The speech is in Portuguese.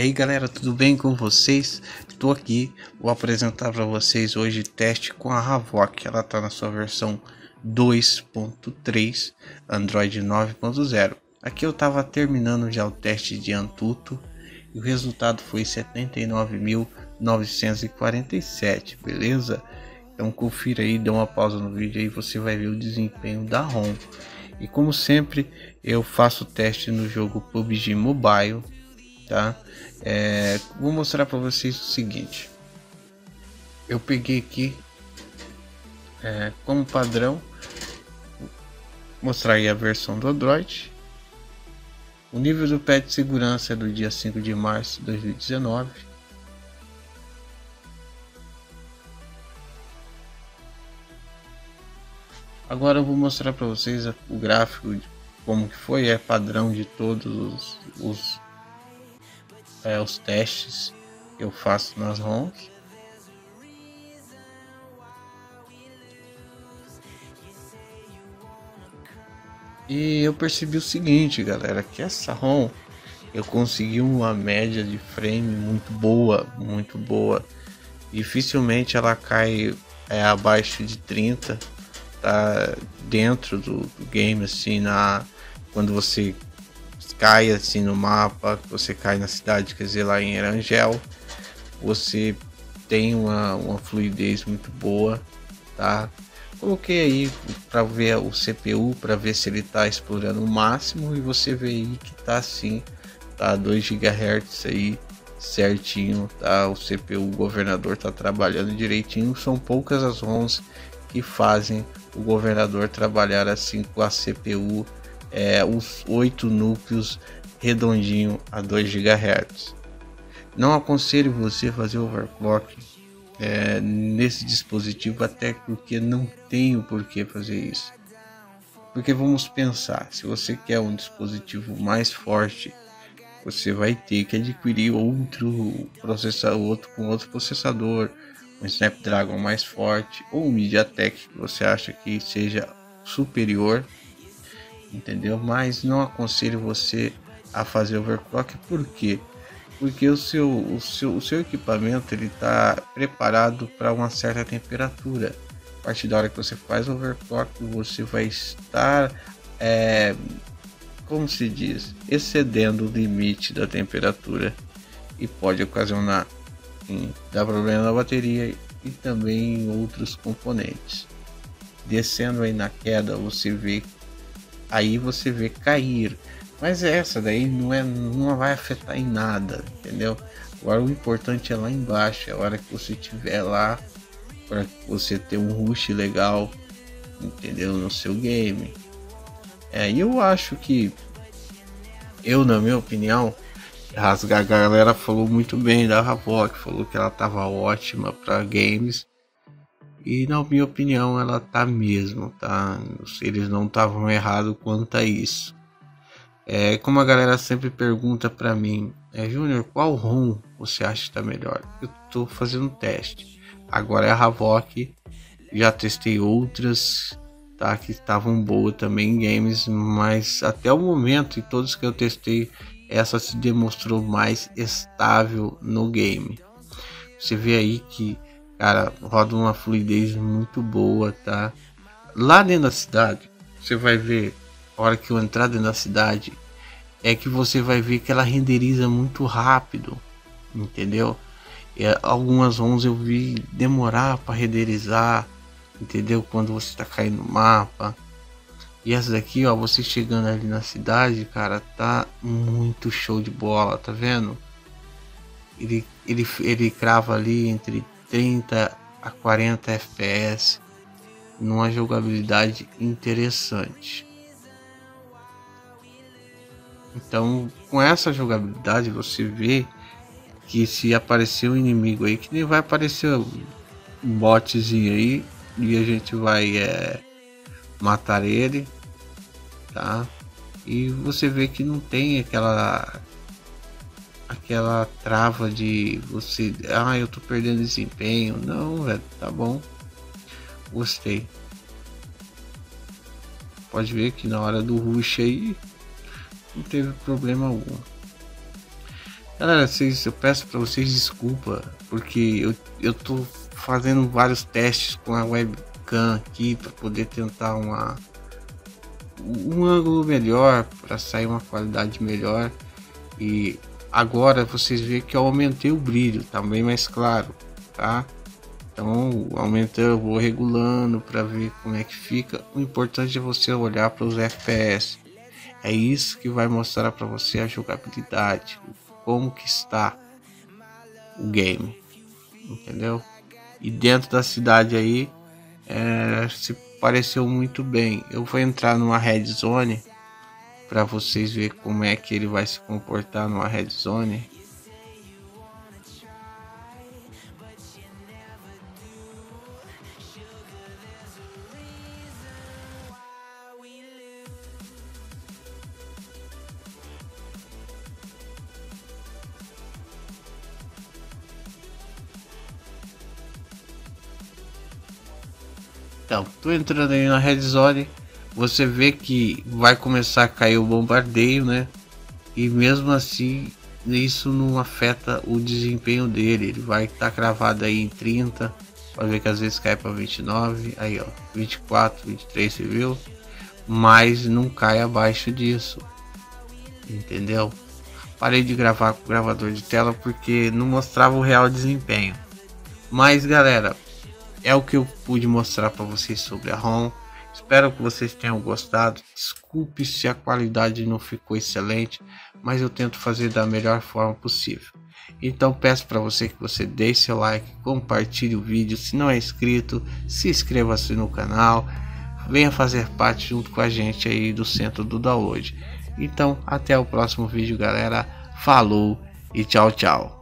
E aí galera, tudo bem com vocês? Estou aqui, vou apresentar para vocês hoje teste com a Havoc. Ela está na sua versão 2.3 Android 9.0. Aqui eu estava terminando já o teste de AnTuTu e o resultado foi 79.947, beleza? Então confira aí, dê uma pausa no vídeo aí, você vai ver o desempenho da ROM. E como sempre eu faço teste no jogo PUBG Mobile, tá? Vou mostrar para vocês o seguinte. Eu peguei aqui como padrão, mostrar aí a versão do Android. O nível do patch de segurança é do dia 5 de março de 2019. Agora eu vou mostrar para vocês o gráfico de como que foi, padrão de todos os testes que eu faço nas ROMs. E eu percebi o seguinte, galera, que essa ROM eu consegui uma média de frame muito boa, muito boa. Dificilmente ela cai abaixo de 30, tá? Dentro do game, assim, quando você cai assim no mapa, você cai na cidade, quer dizer, lá em Erangel, você tem uma fluidez muito boa, tá? Coloquei aí para ver o CPU, para ver se ele está explorando o máximo, e você vê aí que tá assim, tá 2 GHz aí certinho, tá? O CPU, o governador, tá trabalhando direitinho. São poucas as ROMs que fazem o governador trabalhar assim com a CPU, os 8 núcleos redondinho a 2 GHz. Não aconselho você fazer overclock nesse dispositivo, até porque não tenho por que fazer isso. Porque vamos pensar, se você quer um dispositivo mais forte, você vai ter que adquirir outro processador, um Snapdragon mais forte, ou um MediaTek que você acha que seja superior, entendeu? Mas não aconselho você a fazer overclock. Por quê? Porque o seu equipamento, ele está preparado para uma certa temperatura. A partir da hora que você faz overclock, você vai estar, como se diz, excedendo o limite da temperatura, e pode ocasionar dar problema na bateria e também em outros componentes. Descendo aí na queda, você vê cair. Mas essa daí não vai afetar em nada, entendeu? Agora o importante é lá embaixo, é a hora que você estiver lá, para você ter um rush legal, entendeu? No seu game. E eu acho que, na minha opinião, a galera falou muito bem da Havoc, falou que ela estava ótima para games. E na minha opinião ela tá mesmo, tá? Eles não estavam errados quanto a isso. Como a galera sempre pergunta para mim, Júnior, qual ROM você acha que tá melhor? Eu tô fazendo um teste. Agora é a Havoc. Já testei outras, tá, que estavam boas também em games, mas até o momento, em todos que eu testei, essa se demonstrou mais estável no game. Você vê aí que, cara, roda uma fluidez muito boa, tá? Lá dentro da cidade, você vai ver, a hora que eu entrar dentro da cidade, que você vai ver que ela renderiza muito rápido, entendeu? Algumas ROMs eu vi demorar para renderizar, entendeu? Quando você está caindo no mapa. E essa daqui, ó, você chegando ali na cidade, cara, tá muito show de bola, tá vendo? Ele crava ali entre 30 a 40 FPS, numa jogabilidade interessante. Então, com essa jogabilidade, você vê que se aparecer um inimigo aí, que nem vai aparecer um botzinho aí, e a gente vai matar ele, tá? E você vê que não tem aquela trava de você, eu tô perdendo desempenho. Não, velho, tá bom, gostei. Pode ver que na hora do rush aí não teve problema algum. Galera, eu peço para vocês desculpa, porque eu tô fazendo vários testes com a webcam aqui para poder tentar um ângulo melhor, para sair uma qualidade melhor. E agora vocês veem que eu aumentei o brilho, tá bem mais claro, tá? Então aumentando, eu vou regulando para ver como é que fica. O importante é você olhar para os FPS, é isso que vai mostrar para você a jogabilidade, como que está o game, entendeu? E dentro da cidade aí se pareceu muito bem. Eu vou entrar numa red zone para vocês ver como é que ele vai se comportar numa red zone. Então, tô entrando aí na red zone, você vê que vai começar a cair o bombardeio, né? E mesmo assim, isso não afeta o desempenho dele. Ele vai estar cravado aí em 30, pode ver que às vezes cai para 29, aí ó, 24, 23, você viu? Mas não cai abaixo disso, entendeu? Parei de gravar com o gravador de tela porque não mostrava o real desempenho. Mas galera, é o que eu pude mostrar para vocês sobre a ROM. Espero que vocês tenham gostado. Desculpe se a qualidade não ficou excelente, mas eu tento fazer da melhor forma possível. Então peço para você que você deixe seu like, compartilhe o vídeo. Se não é inscrito, se inscreva-se no canal. Venha fazer parte junto com a gente aí do Centro do Download. Então até o próximo vídeo, galera. Falou e tchau, tchau.